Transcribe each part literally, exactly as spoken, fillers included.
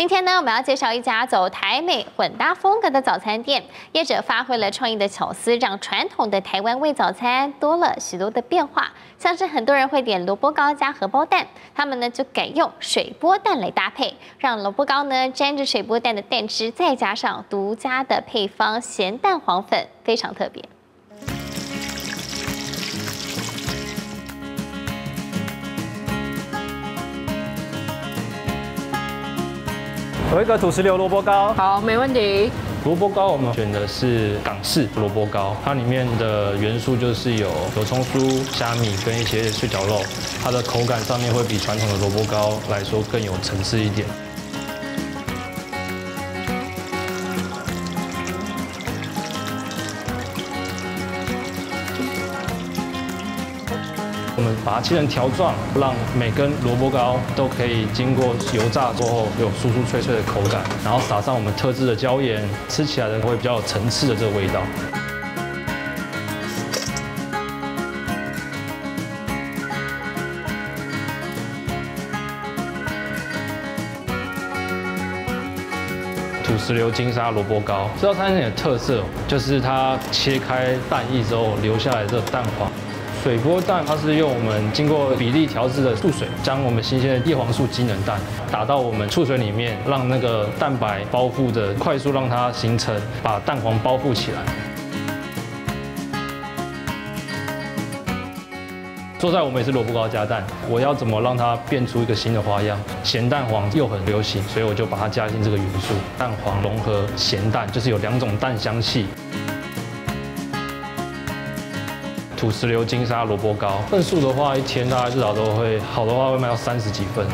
今天呢，我们要介绍一家走台美混搭风格的早餐店，业者发挥了创意的巧思，让传统的台湾味早餐多了许多的变化。像是很多人会点萝卜糕加荷包蛋，他们呢就改用水波蛋来搭配，让萝卜糕呢沾着水波蛋的蛋汁，再加上独家的配方咸蛋黄粉，非常特别。 有一个土石榴萝卜糕，好，没问题。萝卜糕我们选的是港式萝卜糕，它里面的元素就是有有葱酥、虾米跟一些碎绞肉，它的口感上面会比传统的萝卜糕来说更有层次一点。我们把它切成条状，让每根萝卜糕都可以经过油炸之后有酥酥脆脆的口感，然后撒上我们特制的椒盐，吃起来的会比较有层次的这个味道。土石榴金沙萝卜糕，这道餐厅的特色就是它切开蛋液之后留下来的蛋黄。 水波蛋，它是用我们经过比例调制的醋水，将我们新鲜的叶黄素机能蛋打到我们醋水里面，让那个蛋白包覆的快速让它形成，把蛋黄包覆起来。做菜我们也是萝卜糕加蛋，我要怎么让它变出一个新的花样？咸蛋黄又很流行，所以我就把它加进这个元素，蛋黄融合咸蛋，就是有两种蛋香气。 土石榴金沙萝卜糕份数的话，一天大概至少都会好的话会卖到三十几份。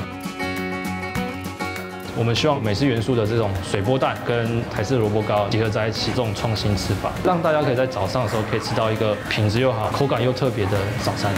我们希望美式元素的这种水波蛋跟台式萝卜糕结合在一起，这种创新吃法，让大家可以在早上的时候可以吃到一个品质又好、口感又特别的早餐。